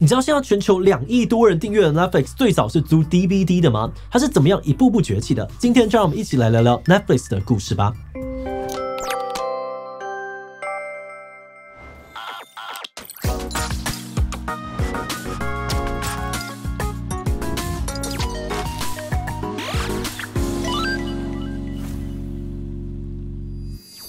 你知道现在全球2亿多人订阅的 Netflix 最早是租 DVD 的吗？它是怎么样一步步崛起的？今天就让我们一起来聊聊 Netflix 的故事吧。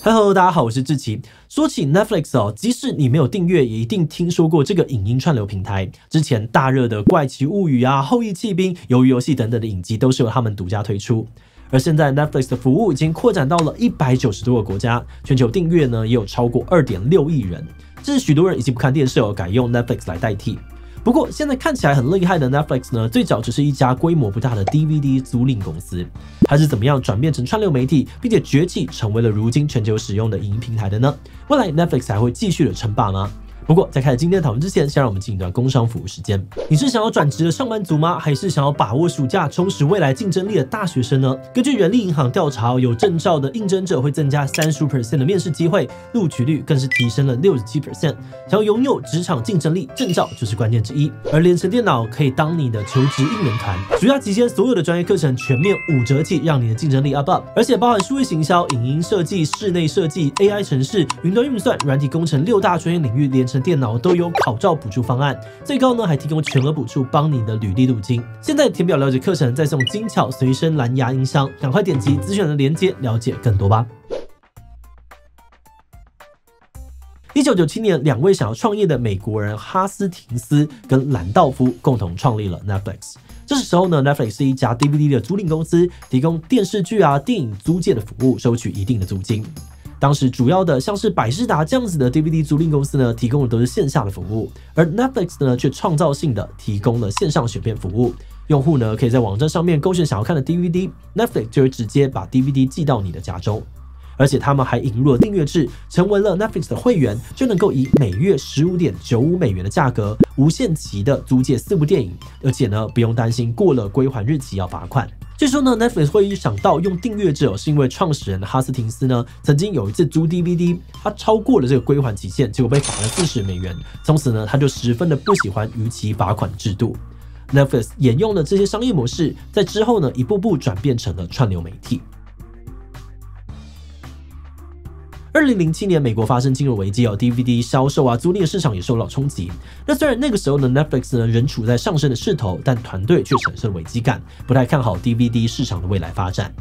Hello， 大家好，我是志祺。说起 Netflix 哦，即使你没有订阅，也一定听说过这个影音串流平台。之前大热的《怪奇物语》啊，《后翼弃兵》、《鱿鱼游戏》等等的影集都是由他们独家推出。而现在 Netflix 的服务已经扩展到了190多个国家，全球订阅呢也有超过 2.6 亿人。这是许多人已经不看电视哦，改用 Netflix 来代替。不过现在看起来很厉害的 Netflix 呢，最早只是一家规模不大的 DVD 租赁公司。 它是怎么样转变成串流媒体，并且崛起成为了如今全球使用的影音平台的呢？未来 Netflix 还会继续的称霸吗？不过在开始今天的讨论之前，先让我们进一段工商服务时间。你是想要转职的上班族吗？还是想要把握暑假充实未来竞争力的大学生呢？根据人力银行调查，有证照的应征者会增加35% 的面试机会，录取率更是提升了67%。想要拥有职场竞争力，证照就是关键之一。而联成电脑可以当你的求职应援团，暑假期间所有的专业课程全面5折起，让你的竞争力 up。而且包含数位行销、影音设计、室内设计、AI 城市、云端运算、软体工程6大专业领域，联成 电脑都有考照补助方案，最高呢还提供全额补助，帮你的履历镀金。现在填表了解课程，再送精巧随身蓝牙音箱，赶快点击资讯栏的链接了解更多吧。 1997年，2位想要创业的美国人哈斯廷斯跟兰道夫共同创立了 Netflix。这时候呢 ，Netflix 是一家 DVD 的租赁公司，提供电视剧啊、电影租借的服务，收取一定的租金。 当时主要的像是百视达这样子的 DVD 租赁公司呢，提供的都是线下的服务，而 Netflix 呢却创造性的提供了线上选片服务。用户呢可以在网站上面勾选想要看的 DVD，Netflix 就会直接把 DVD 寄到你的家中。而且他们还引入了订阅制，成为了 Netflix 的会员，就能够以每月$15.95的价格，无限期的租借4部电影，而且呢不用担心过了归还日期要罚款。 据说呢 ，Netflix 会想到用订阅制哦，是因为创始人哈斯廷斯呢曾经有一次租 DVD， 他超过了这个归还期限，结果被罚了40美元。从此呢，他就十分的不喜欢逾期罚款制度。Netflix 沿用了这些商业模式，在之后呢，一步步转变成了串流媒体。 2007年，美国发生金融危机哦 ，DVD 销售啊、租赁市场也受到冲击。那虽然那个时候呢 ，Netflix 呢仍处在上升的势头，但团队却产生危机感，不太看好 DVD 市场的未来发展。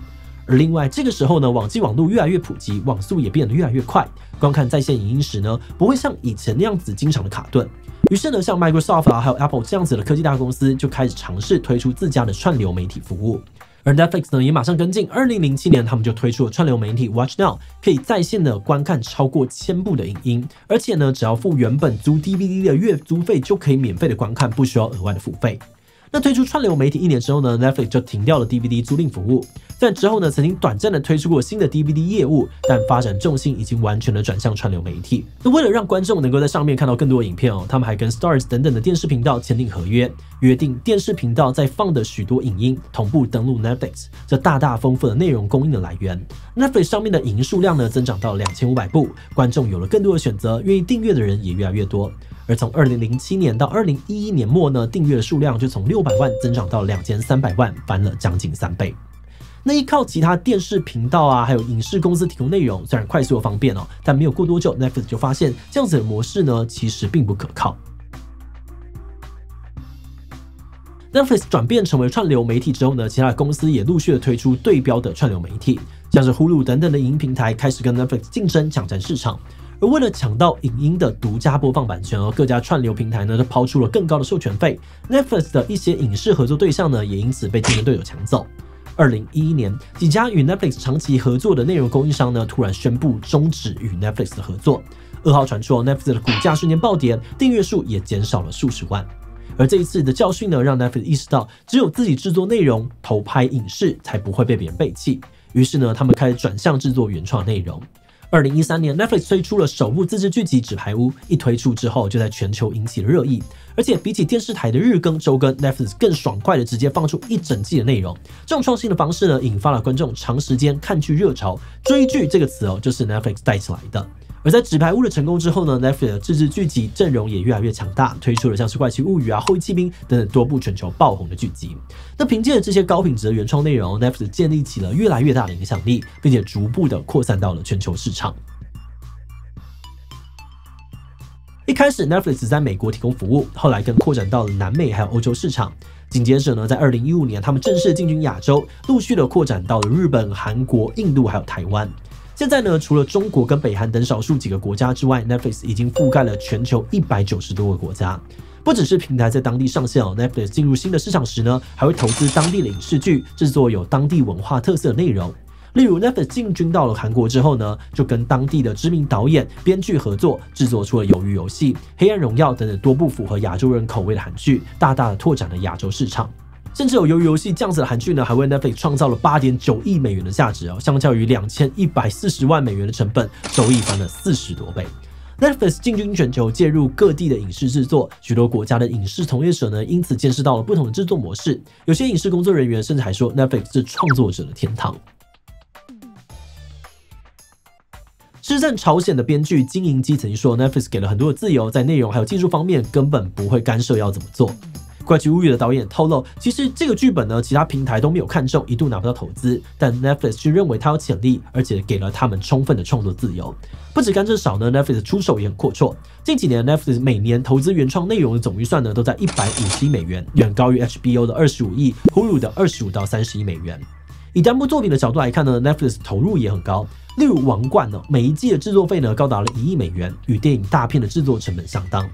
而另外这个时候呢，网际网络越来越普及，网速也变得越来越快，观看在线影音时呢，不会像以前那样子经常的卡顿。于是呢，像 Microsoft 啊，还有 Apple 这样子的科技大公司，就开始尝试推出自家的串流媒体服务。 而 Netflix 呢也马上跟进，2007年他们就推出了串流媒体 Watch Now， 可以在线的观看超过1000部的影音，而且呢只要付原本租 DVD 的月租费就可以免费的观看，不需要额外的付费。那推出串流媒体1年之后呢 ，Netflix 就停掉了 DVD 租赁服务。但之后呢，曾经短暂的推出过新的 DVD 业务，但发展重心已经完全的转向串流媒体。那为了让观众能够在上面看到更多影片哦，他们还跟 Stars 等等的电视频道签订合约。 约定电视频道在放的许多影音同步登录 Netflix， 这大大丰富了内容供应的来源。Netflix 上面的影音数量呢增长到2500部，观众有了更多的选择，愿意订阅的人也越来越多。而从2007年到2011年末呢，订阅的数量就从600万增长到2300万，翻了将近3倍。 那依靠其他电视频道啊，还有影视公司提供内容，虽然快速又方便哦，但没有过多久 ，Netflix 就发现这样子的模式呢，其实并不可靠。 Netflix 转变成为串流媒体之后呢，其他的公司也陆续的推出对标的串流媒体，像是 Hulu 等等的影音平台开始跟 Netflix 竞争抢占市场。而为了抢到影音的独家播放版权，各家串流平台呢都抛出了更高的授权费。Netflix 的一些影视合作对象呢，也因此被竞争对手抢走。2011年，几家与 Netflix 长期合作的内容供应商呢，突然宣布终止与 Netflix 的合作。噩耗传出 ，Netflix 的股价瞬间暴跌，订阅数也减少了数十万。 而这一次的教训呢，让 Netflix 意识到，只有自己制作内容、投拍影视，才不会被别人背弃。于是呢，他们开始转向制作原创内容。2013年 ，Netflix 推出了首部自制剧集《纸牌屋》，一推出之后就在全球引起了热议。而且比起电视台的日更、周更 ，Netflix 更爽快的直接放出一整季的内容。这种创新的方式呢，引发了观众长时间看剧热潮。追剧这个词哦，就是 Netflix 带起来的。而在《纸牌屋》的成功之后呢 ，Netflix 的自制剧集阵容也越来越强大，推出了像是《怪奇物语》啊、《后翼弃兵》等等多部全球爆红的剧集。那凭借着这些高品质的原创内容 ，Netflix 建立起了越来越大的影响力，并且逐步的扩散到了全球市场。 一开始 ，Netflix 在美国提供服务，后来更扩展到了南美还有欧洲市场。紧接着呢，在2015年，他们正式进军亚洲，陆续的扩展到了日本、韩国、印度还有台湾。现在呢，除了中国跟北韩等少数几个国家之外 ，Netflix 已经覆盖了全球190多个国家。不只是平台在当地上线哦 ，Netflix 进入新的市场时呢，还会投资当地的影视剧，制作有当地文化特色的内容。 例如 ，Netflix 进军到了韩国之后呢，就跟当地的知名导演、编剧合作，制作出了《鱿鱼游戏》《黑暗荣耀》等等多部符合亚洲人口味的韩剧，大大的拓展了亚洲市场。甚至有《鱿鱼游戏》这样子的韩剧呢，还为 Netflix 创造了 8.9 亿美元的价值哦，相较于2140万美元的成本，收益翻了40多倍。 Netflix 进军全球，介入各地的影视制作，许多国家的影视从业者呢，因此见识到了不同的制作模式。有些影视工作人员甚至还说 ，Netflix 是创作者的天堂。 之战朝鲜的编剧金银基曾经说 ，Netflix 给了很多的自由，在内容还有技术方面根本不会干涉要怎么做。《怪奇物语》的导演透露，其实这个剧本呢，其他平台都没有看中，一度拿不到投资，但 Netflix 却认为它有潜力，而且给了他们充分的创作自由。不止干涉少呢 ，Netflix 出手也很阔绰。近几年 ，Netflix 每年投资原创内容的总预算呢，都在150亿美元，远高于 HBO 的25亿、Hulu 的25到30亿美元。以单部作品的角度来看呢 ，Netflix 投入也很高。 例如《王冠》呢，每一季的制作费呢高达了1亿美元，与电影大片的制作成本相当。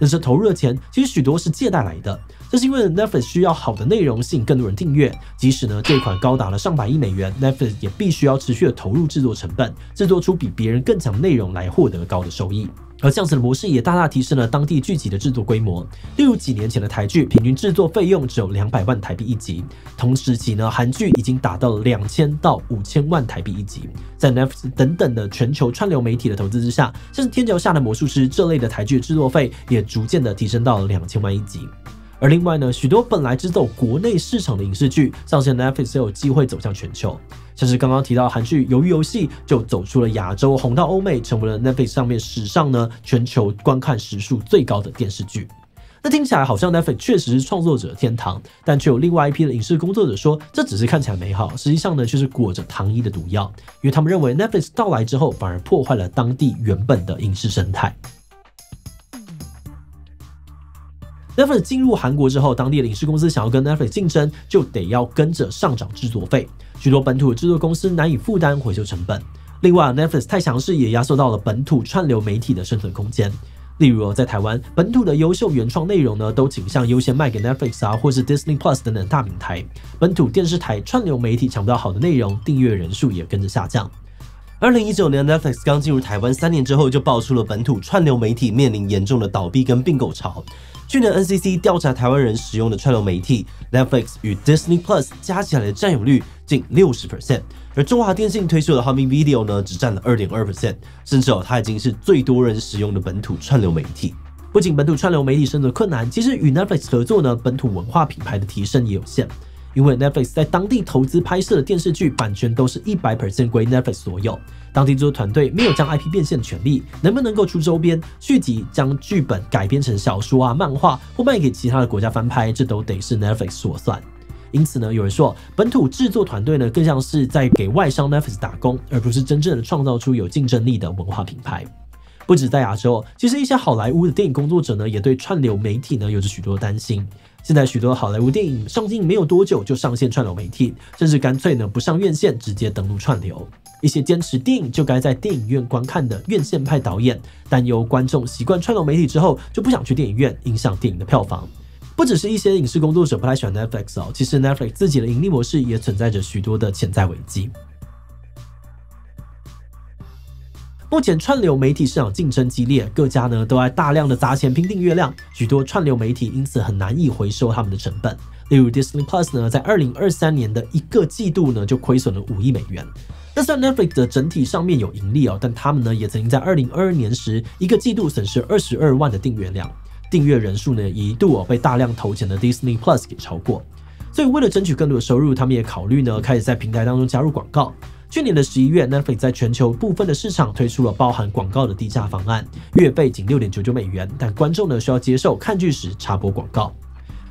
但是投入的钱其实许多是借贷来的，这是因为 Netflix 需要好的内容吸引更多人订阅。即使呢这款高达了上百亿美元 ，Netflix 也必须要持续的投入制作成本，制作出比别人更强的内容来获得高的收益。而这样子的模式也大大提升了当地剧集的制作规模。例如几年前的台剧，平均制作费用只有200万台币一集，同时期呢韩剧已经达到了2000到5000万台币一集。 在 Netflix 等等的全球串流媒体的投资之下，像是《天桥下的魔术师》这类的台剧制作费也逐渐的提升到了2000万一集。而另外呢，许多本来只走国内市场的影视剧上线 Netflix 也有机会走向全球，像是刚刚提到韩剧《鱿鱼游戏》就走出了亚洲，红到欧美，成为了 Netflix 上面史上呢全球观看时数最高的电视剧。 那听起来好像 Netflix 确实是创作者的天堂，但却有另外一批的影视工作者说，这只是看起来美好，实际上呢却是裹着糖衣的毒药，因为他们认为 Netflix 到来之后，反而破坏了当地原本的影视生态。Netflix 进入韩国之后，当地的影视公司想要跟 Netflix 竞争，就得要跟着上涨制作费，许多本土的制作公司难以负担回收成本。另外 ，Netflix 太强势也压缩到了本土串流媒体的生存空间。 例如，在台湾本土的优秀原创内容呢，都倾向优先卖给 Netflix 啊，或是 Disney Plus 等等大平台。本土电视台、串流媒体抢不到好的内容，订阅人数也跟着下降。2019年 ，Netflix 刚进入台湾3年之后，就爆出了本土串流媒体面临严重的倒闭跟并购潮。去年 NCC 调查台湾人使用的串流媒体 ，Netflix 与 Disney Plus 加起来的占有率近 60%。 而中华电信推出的 Hami Video 呢，只占了 2.2%， 甚至它已经是最多人使用的本土串流媒体。不仅本土串流媒体生存困难，其实与 Netflix 合作呢，本土文化品牌的提升也有限，因为 Netflix 在当地投资拍摄的电视剧版权都是 100% 归 Netflix 所有，当地制作团队没有将 IP 变现的权利，能够出周边、续集、将剧本改编成小说啊、漫画或卖给其他的国家翻拍，这都得是 Netflix 说算。 因此呢，有人说本土制作团队呢，更像是在给外商 Netflix 打工，而不是真正的创造出有竞争力的文化品牌。不止在亚洲，其实一些好莱坞的电影工作者呢，也对串流媒体呢有着许多担心。现在许多好莱坞电影上映没有多久就上线串流媒体，甚至干脆呢不上院线，直接登陆串流。一些坚持电影就该在电影院观看的院线派导演，担忧观众习惯串流媒体之后就不想去电影院，影响电影的票房。 不只是一些影视工作者不太喜欢 Netflix 哦，其实 Netflix 自己的盈利模式也存在着许多的潜在危机。目前串流媒体市场竞争激烈，各家呢都在大量的砸钱拼订阅量，许多串流媒体因此很难以回收他们的成本。例如 Disney Plus 呢，在2023年的一个季度呢就亏损了5亿美元。 那虽然 Netflix 的整体上面有盈利哦，但他们呢也曾经在2022年时一个季度损失22万的订阅量，订阅人数呢也一度被大量投钱的 Disney Plus 给超过。所以为了争取更多的收入，他们也考虑呢开始在平台当中加入广告。去年的11月 ，Netflix 在全球部分的市场推出了包含广告的低价方案，月费仅 6.99 美元，但观众呢需要接受看剧时插播广告。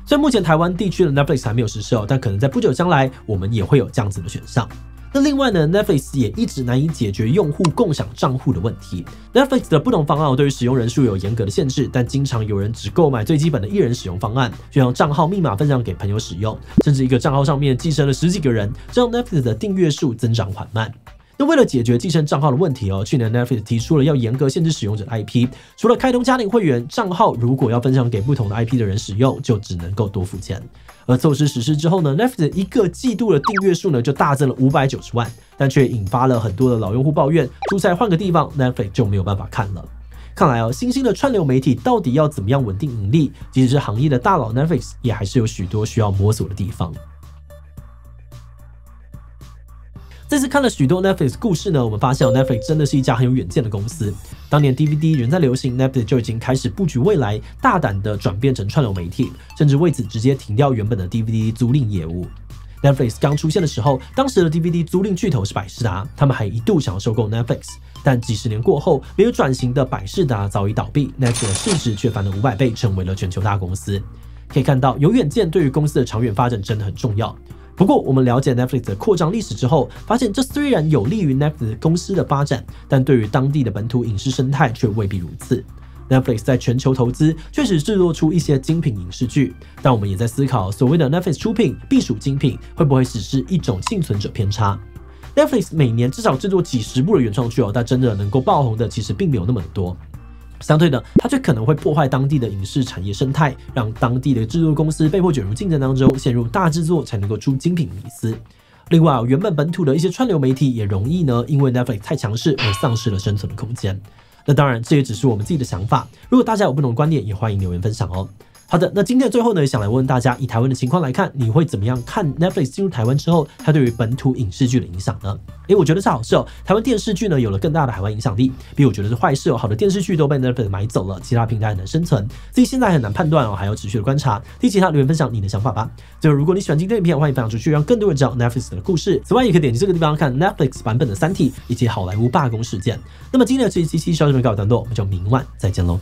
所以目前台湾地区的 Netflix 还没有实施，但可能在不久将来，我们也会有这样子的选项。那另外呢 ，Netflix 也一直难以解决用户共享账户的问题。Netflix 的不同方案对于使用人数有严格的限制，但经常有人只购买最基本的一人使用方案，就让账号密码分享给朋友使用，甚至一个账号上面寄生了十几个人，这让 Netflix 的订阅数增长缓慢。 那为了解决寄生账号的问题去年 Netflix 提出了要严格限制使用者的 IP， 除了开通家庭会员，账号如果要分享给不同的 IP 的人使用，就只能够多付钱。而措施实施之后呢 ，Netflix 一个季度的订阅数呢就大增了590万，但却引发了很多的老用户抱怨，出差换个地方 ，Netflix 就没有办法看了。看来新兴的串流媒体到底要怎么样稳定盈利，即使是行业的大佬 Netflix 也还是有许多需要摸索的地方。 这次看了许多 Netflix 故事呢，我们发现Netflix 真的是一家很有远见的公司。当年 DVD 仍在流行 ，Netflix 就已经开始布局未来，大胆的转变成串流媒体，甚至为此直接停掉原本的 DVD 租赁业务。Netflix 刚出现的时候，当时的 DVD 租赁巨头是百事达，他们还一度想要收购 Netflix， 但几十年过后，没有转型的百事达早已倒闭 ，Netflix 的市值却翻了500倍，成为了全球大公司。可以看到，有远见对于公司的长远发展真的很重要。 不过，我们了解 Netflix 的扩张历史之后，发现这虽然有利于 Netflix 公司的发展，但对于当地的本土影视生态却未必如此。Netflix 在全球投资，确实制作出一些精品影视剧，但我们也在思考，所谓的 Netflix 出品必属精品，会不会只是一种幸存者偏差？ Netflix 每年至少制作几十部的原创剧，但真的能够爆红的其实并没有那么多。 相对的，它却可能会破坏当地的影视产业生态，让当地的制作公司被迫卷入竞争当中，陷入大制作才能够出精品迷思。另外，原本本土的一些串流媒体也容易呢，因为 Netflix 太强势而丧失了生存的空间。那当然，这也只是我们自己的想法。如果大家有不同的观点，也欢迎留言分享哦。好的，那今天的最后呢，想来问问大家，以台湾的情况来看，你会怎么样看 Netflix 进入台湾之后，它对于本土影视剧的影响呢？我觉得是好事哦。台湾电视剧呢有了更大的海外影响力，比我觉得是坏事哦。好的电视剧都被 Netflix 买走了，其他平台很难生存，所以现在很难判断哦，还要持续的观察。第其他留言分享你的想法吧。最后，如果你喜欢今天的影片，欢迎分享出去，让更多人知道 Netflix 的故事。此外，也可以点击这个地方看 Netflix 版本的《三体》以及好莱坞罢工事件。那么今天的这一期小新闻告一段落，我们就明晚再见喽。